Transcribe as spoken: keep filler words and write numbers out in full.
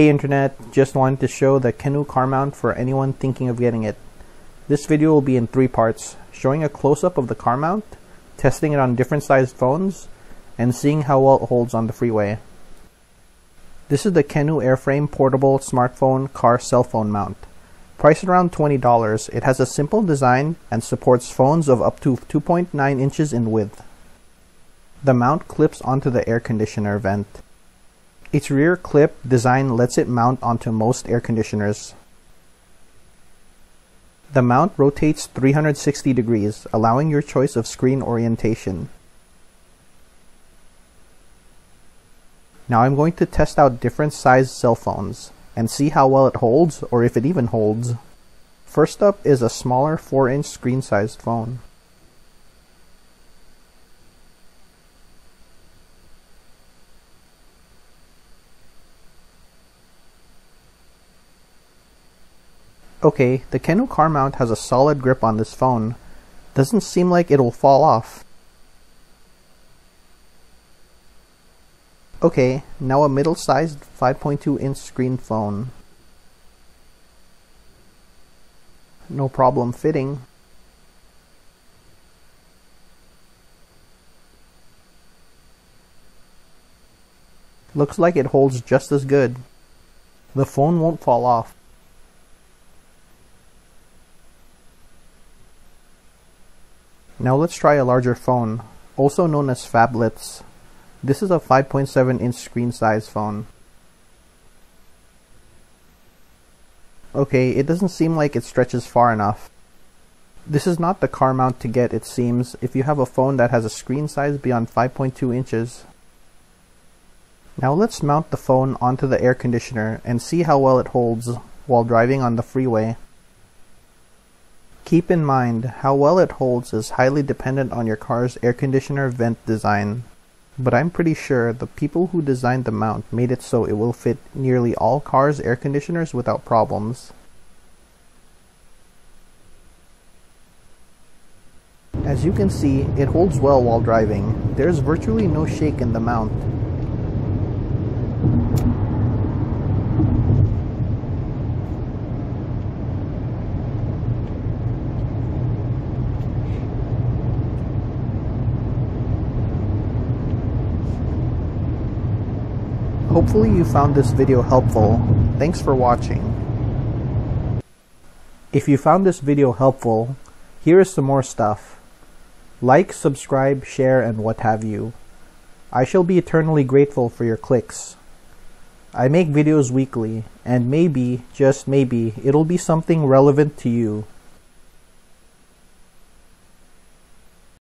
Hey Internet, just wanted to show the Kenu car mount for anyone thinking of getting it. This video will be in three parts, showing a close-up of the car mount, testing it on different sized phones, and seeing how well it holds on the freeway. This is the Kenu Airframe portable smartphone car cell phone mount. Priced around twenty dollars, it has a simple design and supports phones of up to two point nine inches in width. The mount clips onto the air conditioner vent. Its rear clip design lets it mount onto most air conditioners. The mount rotates three hundred sixty degrees, allowing your choice of screen orientation. Now I'm going to test out different sized cell phones and see how well it holds, or if it even holds. First up is a smaller four inch screen sized phone. Okay, the Kenu car mount has a solid grip on this phone. Doesn't seem like it'll fall off. Okay, now a middle-sized five point two inch screen phone. No problem fitting. Looks like it holds just as good. The phone won't fall off. Now let's try a larger phone, also known as phablets. This is a five point seven inch screen size phone. Okay, it doesn't seem like it stretches far enough. This is not the car mount to get, it seems, if you have a phone that has a screen size beyond five point two inches. Now let's mount the phone onto the air conditioner and see how well it holds while driving on the freeway. Keep in mind, how well it holds is highly dependent on your car's air conditioner vent design, but I'm pretty sure the people who designed the mount made it so it will fit nearly all cars' air conditioners without problems. As you can see, it holds well while driving. There's virtually no shake in the mount. Hopefully you found this video helpful. Thanks for watching. If you found this video helpful, here is some more stuff. Like, subscribe, share, and what have you. I shall be eternally grateful for your clicks. I make videos weekly, and maybe, just maybe, it'll be something relevant to you.